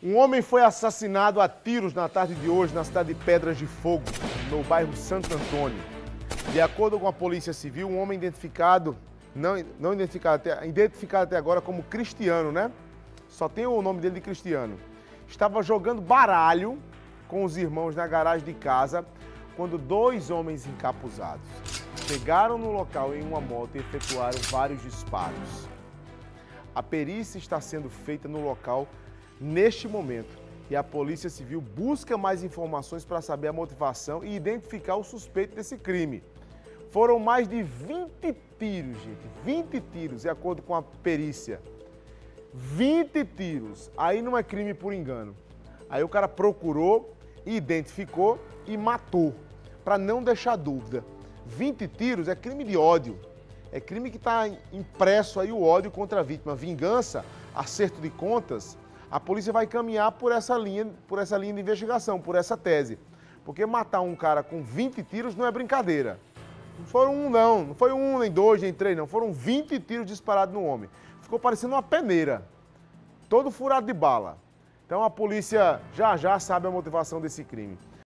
Um homem foi assassinado a tiros na tarde de hoje na cidade de Pedras de Fogo, no bairro Santo Antônio. De acordo com a Polícia Civil, um homem identificado, identificado até agora como Cristiano, né? Só tem o nome dele de Cristiano. Estava jogando baralho com os irmãos na garagem de casa quando dois homens encapuzados chegaram no local em uma moto e efetuaram vários disparos. A perícia está sendo feita no local neste momento, e a Polícia Civil busca mais informações para saber a motivação e identificar o suspeito desse crime. Foram mais de 20 tiros, gente, 20 tiros, de acordo com a perícia. 20 tiros, aí não é crime por engano. Aí o cara procurou, identificou e matou, para não deixar dúvida. 20 tiros é crime de ódio. É crime que está impresso aí o ódio contra a vítima. Vingança, acerto de contas. A polícia vai caminhar por essa linha de investigação, por essa tese. Porque matar um cara com 20 tiros não é brincadeira. Não foram um, não. Não foi um, nem dois, nem três, não. Foram 20 tiros disparados no homem. Ficou parecendo uma peneira, todo furado de bala. Então a polícia já sabe a motivação desse crime.